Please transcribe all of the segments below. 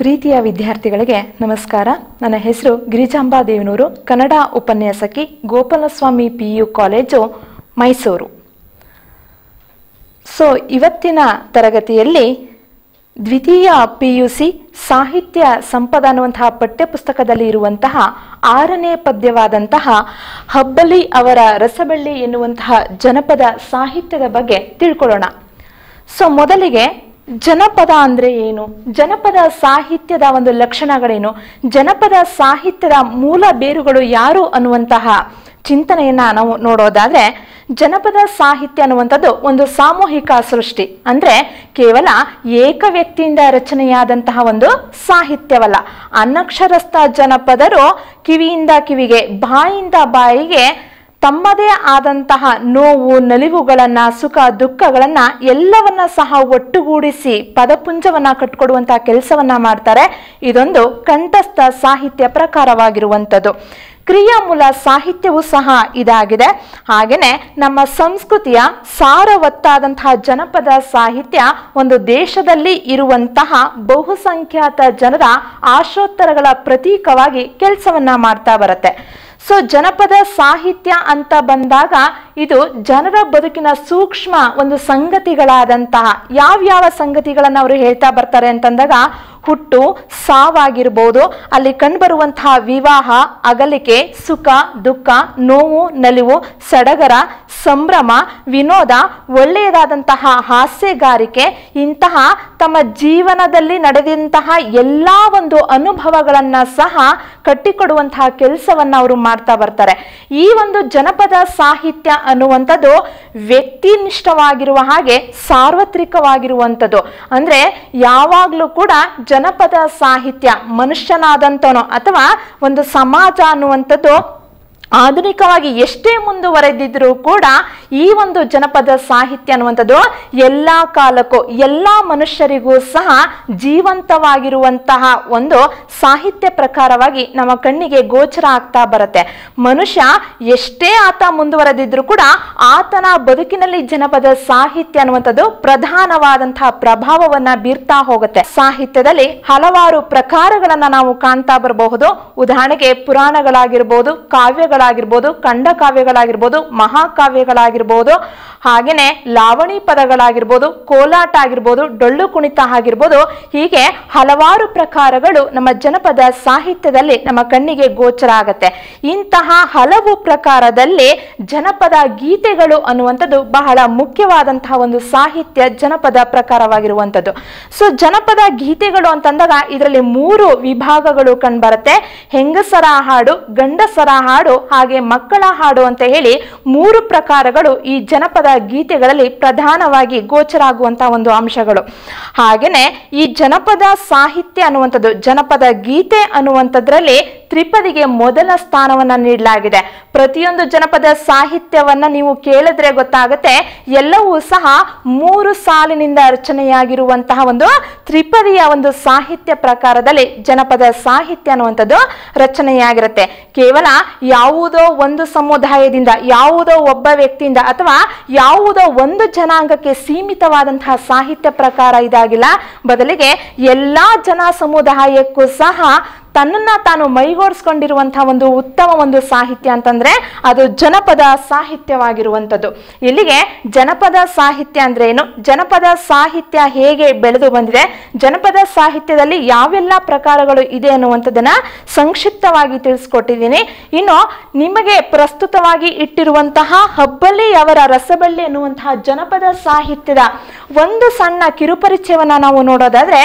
ಪ್ರೀತಿಯ ವಿದ್ಯಾರ್ಥಿಗಳಿಗೆ ನಮಸ್ಕಾರ. ನನ್ನ ಹೆಸರು ಗಿರಿಜಾಂಬಾ ದೇವನೂರು, ಕನ್ನಡ ಉಪನ್ಯಾಸಕಿ, Gopalaswamy PU college, Mysuru. So ಇವತ್ತಿನ ತರಗತಿಯಲ್ಲಿ ದ್ವಿತೀಯ PUC ಸಾಹಿತ್ಯ ಸಂಪದ ಅನ್ನುವಂತಹ ಪಠ್ಯಪುಸ್ತಕದಲ್ಲಿ ಇರುವಂತಹ 6ನೇ ಪದ್ಯವಾದಂತಹ ಹಬ್ಬಲಿ ಅವರ ರಸಬಳ್ಳಿ ಎನ್ನುವಂತಹ ಜನಪದ ಸಾಹಿತ್ಯದ ಬಗ್ಗೆ ತಿಳ್ಕೊಳ್ಳೋಣ. ಸೊ ಮೊದಲಿಗೆ ಜನಪದ ಅಂದ್ರೆ ಏನು, ಜನಪದ ಸಾಹಿತ್ಯದ ಒಂದು ಲಕ್ಷಣಗಳೇನು, ಜನಪದ ಸಾಹಿತ್ಯದ ಮೂಲ ಬೇರುಗಳು ಯಾರು ಅನ್ನುವಂತಹ ಚಿಂತನೆಯನ್ನ ನಾವು ನೋಡೋದಾದ್ರೆ, ಜನಪದ ಸಾಹಿತ್ಯ ಅನ್ನುವಂಥದ್ದು ಒಂದು ಸಾಮೂಹಿಕ ಸೃಷ್ಟಿ, ಅಂದ್ರೆ ಕೇವಲ ಏಕ ವ್ಯಕ್ತಿಯಿಂದ ರಚನೆಯಾದಂತಹ ಒಂದು ಸಾಹಿತ್ಯವಲ್ಲ. ಅನಕ್ಷರಸ್ಥ ಜನಪದರು ಕಿವಿಯಿಂದ ಕಿವಿಗೆ, ಬಾಯಿಂದ ಬಾಯಿಗೆ ತಮ್ಮದೇ ಆದಂತಹ ನೋವು ನಲಿವುಗಳನ್ನ, ಸುಖ ದುಃಖಗಳನ್ನ ಎಲ್ಲವನ್ನ ಸಹ ಒಟ್ಟುಗೂಡಿಸಿ ಪದಪುಂಜವನ್ನ ಕಟ್ಟಿಕೊಡುವಂತಹ ಕೆಲಸವನ್ನ ಮಾಡ್ತಾರೆ. ಇದೊಂದು ಕಂಠಸ್ಥ ಸಾಹಿತ್ಯ ಪ್ರಕಾರವಾಗಿರುವಂಥದ್ದು. ಕ್ರಿಯಾಮೂಲ ಸಾಹಿತ್ಯವೂ ಸಹ ಇದಾಗಿದೆ. ಹಾಗೆಯೇ ನಮ್ಮ ಸಂಸ್ಕೃತಿಯ ಸಾರವತ್ತಾದಂತಹ ಜನಪದ ಸಾಹಿತ್ಯ ಒಂದು ದೇಶದಲ್ಲಿ ಇರುವಂತಹ ಬಹುಸಂಖ್ಯಾತ ಜನರ ಆಶೋತ್ತರಗಳ ಪ್ರತೀಕವಾಗಿ ಕೆಲಸವನ್ನ ಮಾಡ್ತಾ ಬರುತ್ತೆ. ಸೊ ಜನಪದ ಸಾಹಿತ್ಯ ಅಂತ ಬಂದಾಗ ಇದು ಜನರ ಬದುಕಿನ ಸೂಕ್ಷ್ಮ ಒಂದು ಸಂಗತಿಗಳಾದಂತಹ ಯಾವ್ಯಾವ ಸಂಗತಿಗಳನ್ನು ಅವರು ಹೇಳ್ತಾ ಬರ್ತಾರೆ ಅಂತಂದಾಗ, ಹುಟ್ಟು ಸಾವಾಗಿರ್ಬೋದು, ಅಲ್ಲಿ ಕಂಡುಬರುವಂತಹ ವಿವಾಹ, ಅಗಲಿಕೆ, ಸುಖ ದುಃಖ, ನೋವು ನಲಿವು, ಸಡಗರ, ಸಂಭ್ರಮ, ವಿನೋದ, ಒಳ್ಳೆಯದಾದಂತಹ ಹಾಸ್ಯಗಾರಿಕೆ, ಇಂತಹ ತಮ್ಮ ಜೀವನದಲ್ಲಿ ನಡೆದಂತಹ ಎಲ್ಲ ಒಂದು ಅನುಭವಗಳನ್ನು ಸಹ ಕಟ್ಟಿಕೊಡುವಂತಹ ಕೆಲಸವನ್ನು ಅವರು ಮಾಡ್ತಾ ಬರ್ತಾರೆ. ಈ ಒಂದು ಜನಪದ ಸಾಹಿತ್ಯ ಅನ್ನುವಂಥದ್ದು ವ್ಯಕ್ತಿನಿಷ್ಠವಾಗಿರುವ ಹಾಗೆ ಸಾರ್ವತ್ರಿಕವಾಗಿರುವಂಥದ್ದು. ಅಂದರೆ ಯಾವಾಗಲೂ ಕೂಡ ಜನಪದ ಸಾಹಿತ್ಯ ಮನುಷ್ಯನಾದಂತವನು ಅಥವಾ ಒಂದು ಸಮಾಜ ಅನ್ನುವಂಥದ್ದು ಆಧುನಿಕವಾಗಿ ಎಷ್ಟೇ ಮುಂದುವರೆದಿದ್ರೂ ಕೂಡ ಈ ಒಂದು ಜನಪದ ಸಾಹಿತ್ಯ ಅನ್ನುವಂಥದ್ದು ಎಲ್ಲ ಕಾಲಕ್ಕೂ ಎಲ್ಲ ಮನುಷ್ಯರಿಗೂ ಸಹ ಜೀವಂತವಾಗಿರುವಂತಹ ಒಂದು ಸಾಹಿತ್ಯ ಪ್ರಕಾರವಾಗಿ ನಮ್ಮ ಕಣ್ಣಿಗೆ ಗೋಚರ ಆಗ್ತಾ ಬರುತ್ತೆ. ಮನುಷ್ಯ ಎಷ್ಟೇ ಆತ ಮುಂದುವರೆದಿದ್ರೂ ಕೂಡ ಆತನ ಬದುಕಿನಲ್ಲಿ ಜನಪದ ಸಾಹಿತ್ಯ ಅನ್ನುವಂಥದ್ದು ಪ್ರಧಾನವಾದಂತಹ ಪ್ರಭಾವವನ್ನ ಬೀರ್ತಾ ಹೋಗುತ್ತೆ. ಸಾಹಿತ್ಯದಲ್ಲಿ ಹಲವಾರು ಪ್ರಕಾರಗಳನ್ನ ನಾವು ಕಾಣ್ತಾ ಬರಬಹುದು. ಉದಾಹರಣೆಗೆ ಪುರಾಣಗಳಾಗಿರ್ಬೋದು, ಕಾವ್ಯಗಳ ಆಗಿರ್ಬೋದು, ಖಂಡ ಕಾವ್ಯಗಳಾಗಿರ್ಬೋದು, ಮಹಾಕಾವ್ಯಗಳಾಗಿರ್ಬೋದು, ಹಾಗೆಯೇ ಲಾವಣಿ ಪದಗಳಾಗಿರ್ಬೋದು, ಕೋಲಾಟ ಆಗಿರ್ಬೋದು, ಡೊಳ್ಳು ಕುಣಿತ ಆಗಿರ್ಬೋದು, ಹೀಗೆ ಹಲವಾರು ಪ್ರಕಾರಗಳು ನಮ್ಮ ಜನಪದ ಸಾಹಿತ್ಯದಲ್ಲಿ ನಮ್ಮ ಕಣ್ಣಿಗೆ ಗೋಚರ ಆಗುತ್ತೆ. ಇಂತಹ ಹಲವು ಪ್ರಕಾರದಲ್ಲಿ ಜನಪದ ಗೀತೆಗಳು ಅನ್ನುವಂಥದ್ದು ಬಹಳ ಮುಖ್ಯವಾದಂತಹ ಒಂದು ಸಾಹಿತ್ಯ ಜನಪದ ಪ್ರಕಾರವಾಗಿರುವಂಥದ್ದು. ಸೊ ಜನಪದ ಗೀತೆಗಳು ಅಂತಂದಾಗ ಇದರಲ್ಲಿ 3 ವಿಭಾಗಗಳು ಕಂಡುಬರುತ್ತೆ. ಹೆಂಗಸರ ಹಾಡು, ಗಂಡಸರ ಹಾಡು, ಹಾಗೆ ಮಕ್ಕಳ ಹಾಡು ಅಂತ ಹೇಳಿ 3 ಪ್ರಕಾರಗಳು ಈ ಜನಪದ ಗೀತೆಗಳಲ್ಲಿ ಪ್ರಧಾನವಾಗಿ ಗೋಚರ ಆಗುವಂತಹ ಒಂದು ಅಂಶಗಳು. ಹಾಗೆಯೇ ಈ ಜನಪದ ಸಾಹಿತ್ಯ ಅನ್ನುವಂಥದ್ದು, ಜನಪದ ಗೀತೆ ಅನ್ನುವಂಥದ್ರಲ್ಲಿ ತ್ರಿಪದಿಗೆ ಮೊದಲ ಸ್ಥಾನವನ್ನ ನೀಡಲಾಗಿದೆ. ಪ್ರತಿಯೊಂದು ಜನಪದ ಸಾಹಿತ್ಯವನ್ನ ನೀವು ಕೇಳಿದ್ರೆ ಗೊತ್ತಾಗುತ್ತೆ, ಎಲ್ಲವೂ ಸಹ 3 ಸಾಲಿನಿಂದ ರಚನೆಯಾಗಿರುವಂತಹ ಒಂದು ತ್ರಿಪದಿಯ ಒಂದು ಸಾಹಿತ್ಯ ಪ್ರಕಾರದಲ್ಲಿ ಜನಪದ ಸಾಹಿತ್ಯ ಅನ್ನುವಂಥದ್ದು ರಚನೆಯಾಗಿರುತ್ತೆ. ಕೇವಲ ಯಾವುದೋ ಒಂದು ಸಮುದಾಯದಿಂದ, ಯಾವುದೋ ಒಬ್ಬ ವ್ಯಕ್ತಿಯಿಂದ ಅಥವಾ ಯಾವುದೋ ಒಂದು ಜನಾಂಗಕ್ಕೆ ಸೀಮಿತವಾದಂತಹ ಸಾಹಿತ್ಯ ಪ್ರಕಾರ ಇದಾಗಿಲ್ಲ. ಬದಲಿಗೆ ಎಲ್ಲಾ ಜನ ಸಮುದಾಯಕ್ಕೂ ಸಹ ತನ್ನನ್ನ ತಾನು ಮೈಗೂಡಿಸ್ಕೊಂಡಿರುವಂತಹ ಒಂದು ಉತ್ತಮ ಒಂದು ಸಾಹಿತ್ಯ ಅಂತಂದ್ರೆ ಅದು ಜನಪದ ಸಾಹಿತ್ಯವಾಗಿರುವಂಥದ್ದು. ಇಲ್ಲಿಗೆ ಜನಪದ ಸಾಹಿತ್ಯ ಅಂದ್ರೆ ಏನು, ಜನಪದ ಸಾಹಿತ್ಯ ಹೇಗೆ ಬೆಳೆದು ಬಂದಿದೆ, ಜನಪದ ಸಾಹಿತ್ಯದಲ್ಲಿ ಯಾವೆಲ್ಲ ಪ್ರಕಾರಗಳು ಇದೆ ಅನ್ನುವಂಥದ್ದನ್ನ ಸಂಕ್ಷಿಪ್ತವಾಗಿ ತಿಳಿಸ್ಕೊಟ್ಟಿದ್ದೀನಿ. ಇನ್ನು ನಿಮಗೆ ಪ್ರಸ್ತುತವಾಗಿ ಇಟ್ಟಿರುವಂತಹ ಹಬ್ಬಲಿ ಅವರ ರಸಬಳ್ಳಿ ಎನ್ನುವಂತಹ ಜನಪದ ಸಾಹಿತ್ಯದ ಒಂದು ಸಣ್ಣ ಕಿರುಪರಿಚಯವನ್ನ ನಾವು ನೋಡೋದಾದ್ರೆ,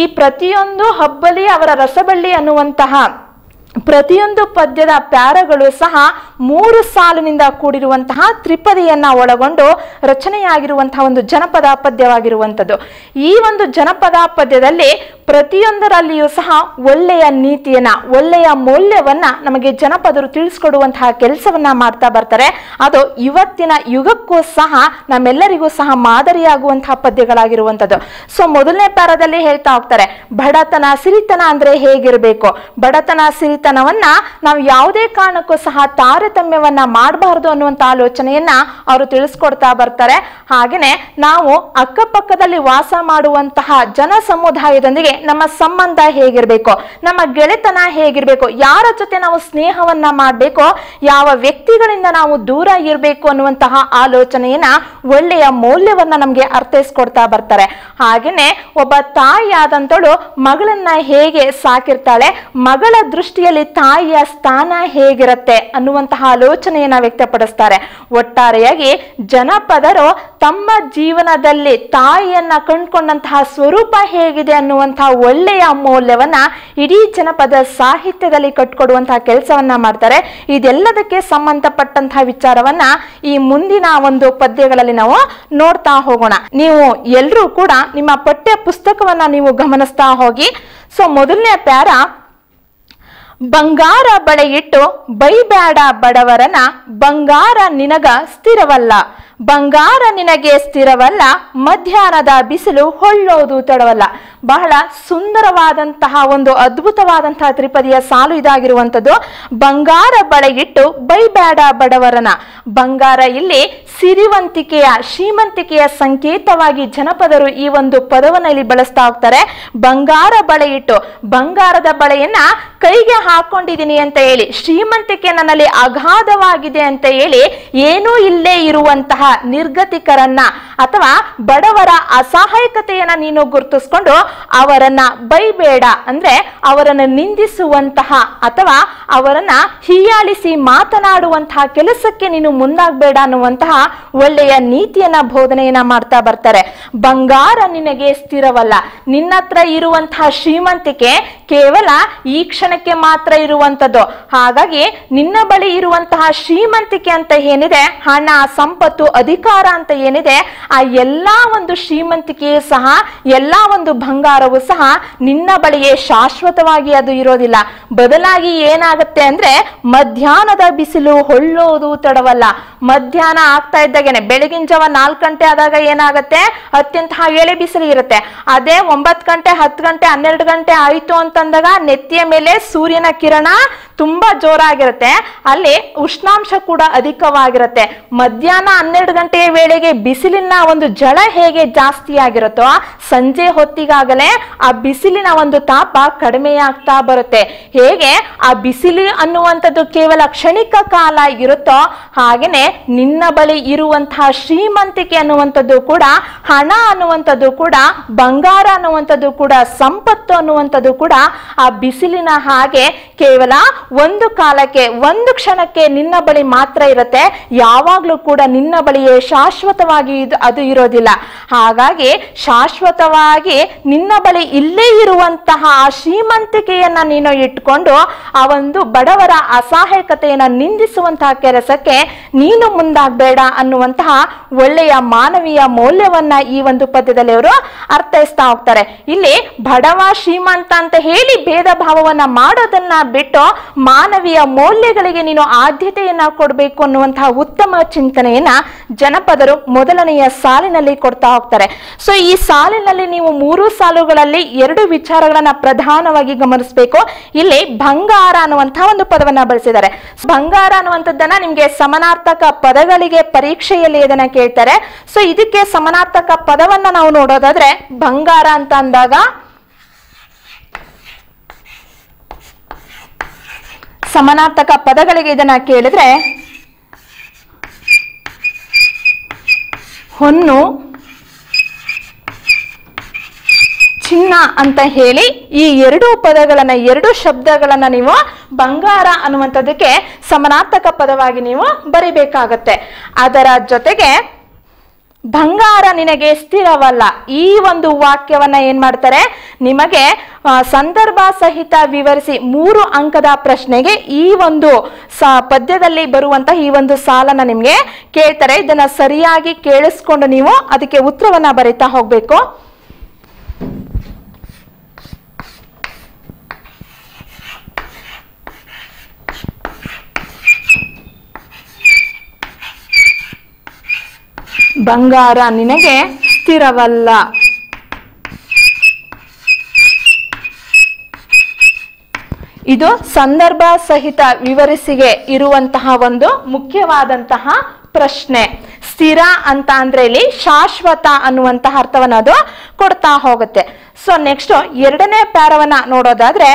ಈ ಪ್ರತಿಯೊಂದು ಹಬ್ಬಲಿ ಅವರ ರಸಬಳ್ಳಿ ಅನ್ನುವಂತಹ ಪ್ರತಿಯೊಂದು ಪದ್ಯದ ಪ್ಯಾರಗಳು ಸಹ 3 ಸಾಲಿನಿಂದ ಕೂಡಿರುವಂತಹ ತ್ರಿಪದಿಯನ್ನ ಒಳಗೊಂಡು ರಚನೆಯಾಗಿರುವಂತಹ ಒಂದು ಜನಪದ ಪದ್ಯವಾಗಿರುವಂಥದ್ದು. ಈ ಒಂದು ಜನಪದ ಪದ್ಯದಲ್ಲಿ ಪ್ರತಿಯೊಂದರಲ್ಲಿಯೂ ಸಹ ಒಳ್ಳೆಯ ನೀತಿಯನ್ನ, ಒಳ್ಳೆಯ ಮೌಲ್ಯವನ್ನ ನಮಗೆ ಜನಪದರು ತಿಳಿಸ್ಕೊಡುವಂತಹ ಕೆಲಸವನ್ನ ಮಾಡ್ತಾ ಬರ್ತಾರೆ. ಅದು ಇವತ್ತಿನ ಯುಗಕ್ಕೂ ಸಹ ನಮ್ಮೆಲ್ಲರಿಗೂ ಸಹ ಮಾದರಿಯಾಗುವಂತಹ ಪದ್ಯಗಳಾಗಿರುವಂಥದ್ದು. ಸೊ ಮೊದಲನೇ ಪ್ಯಾರದಲ್ಲಿ ಹೇಳ್ತಾ ಹೋಗ್ತಾರೆ, ಬಡತನ ಸಿರಿತನ ಅಂದ್ರೆ ಹೇಗಿರಬೇಕು, ಬಡತನ ಸಿರಿತನವನ್ನ ನಾವು ಯಾವುದೇ ಕಾರಣಕ್ಕೂ ಸಹ ತಾರತಮ್ಯ ತಾರತಮ್ಯವನ್ನ ಮಾಡಬಾರದು ಅನ್ನುವಂತ ಆಲೋಚನೆಯನ್ನ ಅವರು ತಿಳಿಸಿಕೊಡ್ತಾ ಬರ್ತಾರೆ. ಹಾಗೇನೇ ನಾವು ಅಕ್ಕಪಕ್ಕದಲ್ಲಿ ವಾಸ ಮಾಡುವಂತಹ ಜನ ಸಮುದಾಯದೊಂದಿಗೆ ನಮ್ಮ ಸಂಬಂಧ ಹೇಗಿರಬೇಕು, ನಮ್ಮ ಗೆಳೆತನ ಹೇಗಿರಬೇಕು, ಯಾರ ಜೊತೆ ನಾವು ಸ್ನೇಹವನ್ನ ಮಾಡಬೇಕು, ಯಾವ ವ್ಯಕ್ತಿಗಳಿಂದ ನಾವು ದೂರ ಇರಬೇಕು ಅನ್ನುವಂತಹ ಆಲೋಚನೆಯನ್ನ ಒಳ್ಳೆಯ ಮೌಲ್ಯವನ್ನ ನಮಗೆ ಅರ್ಥೈಸಿಕೊಡ್ತಾ ಬರ್ತಾರೆ. ಹಾಗೇನೆ ಒಬ್ಬ ತಾಯಿಯಾದಂತಳು ಮಗಳನ್ನ ಹೇಗೆ ಸಾಕಿರ್ತಾಳೆ, ಮಗಳ ದೃಷ್ಟಿಯಲ್ಲಿ ತಾಯಿಯ ಸ್ಥಾನ ಹೇಗಿರುತ್ತೆ ಅನ್ನುವಂತಹ ಆಲೋಚನೆಯನ್ನ ವ್ಯಕ್ತಪಡಿಸ್ತಾರೆ. ಒಟ್ಟಾರೆಯಾಗಿ ಜನಪದರು ತಮ್ಮ ಜೀವನದಲ್ಲಿ ತಾಯಿಯನ್ನ ಕಂಡುಕೊಂಡಂತಹ ಸ್ವರೂಪ ಹೇಗಿದೆ ಅನ್ನುವಂತಹ ಒಳ್ಳೆಯ ಮೌಲ್ಯವನ್ನ ಇಡೀ ಜನಪದ ಸಾಹಿತ್ಯದಲ್ಲಿ ಕಟ್ಕೊಡುವಂತಹ ಕೆಲಸವನ್ನ ಮಾಡ್ತಾರೆ. ಇದೆಲ್ಲದಕ್ಕೆ ಸಂಬಂಧಪಟ್ಟಂತಹ ವಿಚಾರವನ್ನ ಈ ಮುಂದಿನ ಒಂದು ಪದ್ಯಗಳಲ್ಲಿ ನಾವು ನೋಡ್ತಾ ಹೋಗೋಣ. ನೀವು ಎಲ್ಲರೂ ಕೂಡ ನಿಮ್ಮ ಪಠ್ಯ ಪುಸ್ತಕವನ್ನ ನೀವು ಗಮನಿಸ್ತಾ ಹೋಗಿ. ಸೊ ಮೊದಲನೇ ಪ್ಯಾರ, ಬಂಗಾರ ಬಳೆಯಿಟ್ಟು ಬೈಬ್ಯಾಡ ಬಡವರನ, ಬಂಗಾರ ನಿನಗ ಸ್ಥಿರವಲ್ಲ, ಬಂಗಾರ ನಿನಗೆ ಸ್ಥಿರವಲ್ಲ, ಮಧ್ಯಾಹ್ನದ ಬಿಸಿಲು ಹೊಳ್ಳೋದು ತಡವಲ್ಲ. ಬಹಳ ಸುಂದರವಾದಂತಹ ಒಂದು ಅದ್ಭುತವಾದಂತಹ ತ್ರಿಪದಿಯ ಸಾಲು ಇದಾಗಿರುವಂಥದ್ದು. ಬಂಗಾರ ಬಳೆಯಿಟ್ಟು ಬೈಬ್ಯಾಡ ಬಡವರನ, ಬಂಗಾರ ಇಲ್ಲಿ ಸಿರಿವಂತಿಕೆಯ ಶ್ರೀಮಂತಿಕೆಯ ಸಂಕೇತವಾಗಿ ಜನಪದರು ಈ ಒಂದು ಪದವನ್ನು ಇಲ್ಲಿ ಬಳಸ್ತಾ ಹೋಗ್ತಾರೆ. ಬಂಗಾರ ಬಳೆಯಿಟ್ಟು, ಬಂಗಾರದ ಬಳೆಯನ್ನ ಕೈಗೆ ಹಾಕೊಂಡಿದ್ದೀನಿ ಅಂತ ಹೇಳಿ, ಶ್ರೀಮಂತಿಕೆ ನನ್ನಲ್ಲಿ ಅಗಾಧವಾಗಿದೆ ಅಂತ ಹೇಳಿ, ಏನೂ ಇಲ್ಲೇ ಇರುವಂತಹ ನಿರ್ಗತಿಕರನ್ನ ಅಥವಾ ಬಡವರ ಅಸಹಾಯಕತೆಯನ್ನ ನೀನು ಗುರುತಿಸ್ಕೊಂಡು ಅವರನ್ನ ಬೈಬೇಡ, ಅಂದ್ರೆ ಅವರನ್ನು ನಿಂದಿಸುವಂತಹ ಅಥವಾ ಅವರನ್ನ ಹೀಯಾಳಿಸಿ ಮಾತನಾಡುವಂತಹ ಕೆಲಸಕ್ಕೆ ನೀನು ಮುಂದಾಗಬೇಡ ಅನ್ನುವಂತಹ ಒಳ್ಳೆಯ ನೀತಿಯನ್ನ ಬೋಧನೆಯನ್ನ ಮಾಡ್ತಾ ಬರ್ತಾರೆ. ಬಂಗಾರ ನಿನಗೆ ಸ್ಥಿರವಲ್ಲ, ನಿನ್ನತ್ರ ಇರುವಂತಹ ಶ್ರೀಮಂತಿಕೆ ಕೇವಲ ಈ ಕ್ಷಣಕ್ಕೆ ಮಾತ್ರ ಇರುವಂತದ್ದು. ಹಾಗಾಗಿ ನಿನ್ನ ಬಳಿ ಇರುವಂತಹ ಶ್ರೀಮಂತಿಕೆ ಅಂತ ಏನಿದೆ, ಹಣ, ಸಂಪತ್ತು, ಅಧಿಕಾರ ಅಂತ ಏನಿದೆ, ಆ ಎಲ್ಲಾ ಒಂದು ಶ್ರೀಮಂತಿಕೆಯೂ ಸಹ, ಎಲ್ಲಾ ಒಂದು ಬಂಗಾರವೂ ಸಹ ನಿನ್ನ ಬಳಿಯೇ ಶಾಶ್ವತವಾಗಿ ಅದು ಇರೋದಿಲ್ಲ. ಬದಲಾಗಿ ಏನಾಗುತ್ತೆ ಅಂದ್ರೆ, ಮಧ್ಯಾಹ್ನದ ಬಿಸಿಲು ಹೊಳ್ಳೋದು ತಡವಲ್ಲ. ಮಧ್ಯಾಹ್ನ ಆಗ್ತಾ ಇದ್ದಾಗೇನೆ, ಬೆಳಗಿನ ಜಾವ 4 ಗಂಟೆ ಆದಾಗ ಏನಾಗುತ್ತೆ, ಅತ್ಯಂತ ಎಳೆ ಬಿಸಿಲು ಇರುತ್ತೆ. ಅದೇ 9 ಗಂಟೆ, 10 ಗಂಟೆ, 12 ಗಂಟೆ ಆಯಿತು ಅಂತಂದಾಗ ನೆತ್ತಿಯ ಮೇಲೆ ಸೂರ್ಯನ ಕಿರಣ ತುಂಬಾ ಜೋರಾಗಿರುತ್ತೆ, ಅಲ್ಲಿ ಉಷ್ಣಾಂಶ ಕೂಡ ಅಧಿಕವಾಗಿರುತ್ತೆ. ಮಧ್ಯಾಹ್ನ 12 ಗಂಟೆಯ ವೇಳೆಗೆ ಬಿಸಿಲಿನ ಒಂದು ಝಳ ಹೇಗೆ ಜಾಸ್ತಿ ಆಗಿರುತ್ತೋ, ಸಂಜೆ ಹೊತ್ತಿಗಾಗಲೇ ಆ ಬಿಸಿಲಿನ ಒಂದು ತಾಪ ಕಡಿಮೆಯಾಗ್ತಾ ಬರುತ್ತೆ. ಹೇಗೆ ಆ ಬಿಸಿಲು ಅನ್ನುವಂಥದ್ದು ಕೇವಲ ಕ್ಷಣಿಕ ಕಾಲ ಇರುತ್ತೋ, ಹಾಗೆಯೇ ನಿನ್ನ ಬಳಿ ಇರುವಂತಹ ಶ್ರೀಮಂತಿಕೆ ಅನ್ನುವಂಥದ್ದು ಕೂಡ, ಹಣ ಅನ್ನುವಂಥದ್ದು ಕೂಡ, ಬಂಗಾರ ಅನ್ನುವಂಥದ್ದು ಕೂಡ, ಸಂಪತ್ತು ಅನ್ನುವಂಥದ್ದು ಕೂಡ ಆ ಬಿಸಿಲಿನ ಹಾಗೆ ಕೇವಲ ಒಂದು ಕಾಲಕ್ಕೆ, ಒಂದು ಕ್ಷಣಕ್ಕೆ ನಿನ್ನ ಬಳಿ ಮಾತ್ರ ಇರುತ್ತೆ. ಯಾವಾಗ್ಲೂ ಕೂಡ ನಿನ್ನ ಬಳಿಯೇ ಶಾಶ್ವತವಾಗಿ ಅದು ಇರೋದಿಲ್ಲ. ಹಾಗಾಗಿ ಶಾಶ್ವತವಾಗಿ ನಿನ್ನ ಬಳಿ ಇಲ್ಲೇ ಇರುವಂತಹ ಶ್ರೀಮಂತಿಕೆಯನ್ನ ನೀನು ಇಟ್ಕೊಂಡು ಆ ಒಂದು ಬಡವರ ಅಸಹಾಯಕತೆಯನ್ನ ನಿಂದಿಸುವಂತಹ ಕೆಲಸಕ್ಕೆ ನೀನು ಮುಂದಾಗಬೇಡ ಅನ್ನುವಂತಹ ಒಳ್ಳೆಯ ಮಾನವೀಯ ಮೌಲ್ಯವನ್ನ ಈ ಒಂದು ಪದ್ಯದಲ್ಲಿ ಅವರು ಅರ್ಥೈಸ್ತಾ ಹೋಗ್ತಾರೆ. ಇಲ್ಲಿ ಬಡವ ಶ್ರೀಮಂತ ಅಂತ ಹೇಳಿ ಭೇದ ಭಾವವನ್ನ ಮಾಡೋದನ್ನ ಬಿಟ್ಟು ಮಾನವೀಯ ಮೌಲ್ಯಗಳಿಗೆ ನೀನು ಆದ್ಯತೆಯನ್ನ ಕೊಡಬೇಕು ಅನ್ನುವಂತಹ ಉತ್ತಮ ಚಿಂತನೆಯನ್ನ ಜನಪದರು ಮೊದಲನೆಯ ಸಾಲಿನಲ್ಲಿ ಕೊಡ್ತಾ ಹೋಗ್ತಾರೆ. ಸೊ ಈ ಸಾಲಿನಲ್ಲಿ ನೀವು 3 ಸಾಲುಗಳಲ್ಲಿ 2 ವಿಚಾರಗಳನ್ನ ಪ್ರಧಾನವಾಗಿ ಗಮನಿಸಬೇಕು. ಇಲ್ಲಿ ಬಂಗಾರ ಅನ್ನುವಂತಹ ಒಂದು ಪದವನ್ನ ಬಳಸಿದ್ದಾರೆ. ಬಂಗಾರ ಅನ್ನುವಂಥದ್ದನ್ನ ನಿಮ್ಗೆ ಸಮಾನಾರ್ಥಕ ಪದಗಳಿಗೆ ಪರೀಕ್ಷೆಯಲ್ಲಿ ಇದನ್ನ ಕೇಳ್ತಾರೆ. ಸೊ ಇದಕ್ಕೆ ಸಮಾನಾರ್ಥಕ ಪದವನ್ನ ನಾವು ನೋಡೋದಾದ್ರೆ, ಬಂಗಾರ ಅಂತ ಅಂದಾಗ ಸಮಾನಾರ್ಥಕ ಪದಗಳಿಗೆ ಇದನ್ನ ಕೇಳಿದ್ರೆ, ಹೊನ್ನು, ಚಿನ್ನ ಅಂತ ಹೇಳಿ ಈ 2 ಪದಗಳನ್ನ 2 ಶಬ್ದಗಳನ್ನ ನೀವು ಬಂಗಾರ ಅನ್ನುವಂಥದಕ್ಕೆ ಸಮಾನಾರ್ಥಕ ಪದವಾಗಿ ನೀವು ಬರಿಬೇಕಾಗತ್ತೆ. ಅದರ ಜೊತೆಗೆ ಬಂಗಾರ ನಿನಗೆ ಸ್ಥಿರವಲ್ಲ ಈ ಒಂದು ವಾಕ್ಯವನ್ನ ಏನ್ ಮಾಡ್ತಾರೆ, ನಿಮಗೆ ಸಂದರ್ಭ ಸಹಿತ ವಿವರಿಸಿ 3 ಅಂಕದ ಪ್ರಶ್ನೆಗೆ ಈ ಒಂದು ಪದ್ಯದಲ್ಲಿ ಬರುವಂತಹ ಈ ಒಂದು ಸಾಲನ್ನ ನಿಮ್ಗೆ ಕೇಳ್ತಾರೆ. ಇದನ್ನ ಸರಿಯಾಗಿ ಕೇಳಿಸ್ಕೊಂಡು ನೀವು ಅದಕ್ಕೆ ಉತ್ತರವನ್ನ ಬರಿತಾ ಹೋಗ್ಬೇಕು. ಬಂಗಾರ ನಿನಗೆ ಸ್ಥಿರವಲ್ಲ. ಇದು ಸಂದರ್ಭ ಸಹಿತ ವಿವರಿಸಿಗೆ ಇರುವಂತಹ ಒಂದು ಮುಖ್ಯವಾದಂತಹ ಪ್ರಶ್ನೆ. ಸ್ಥಿರ ಅಂತ ಅಂದ್ರೆ ಇಲ್ಲಿ ಶಾಶ್ವತ ಅನ್ನುವಂತ ಅರ್ಥವನ್ನ ಅದು ಕೊಡ್ತಾ ಹೋಗುತ್ತೆ. ಸೊ ನೆಕ್ಸ್ಟ್ ಎರಡನೇ ಪ್ಯಾರವನ್ನ ನೋಡೋದಾದ್ರೆ,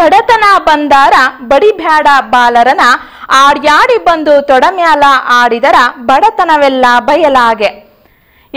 ಬಡತನ ಬಂದಾರ ಬಡಿಬ್ಯಾಡ ಬಾಲರನ ಆಡ್ಯಾಡಿ ಬಂದು ತೊಡಮ್ಯಾಲ ಆಡಿದರ ಬಡತನವೆಲ್ಲ ಬಯಲಾಗೆ.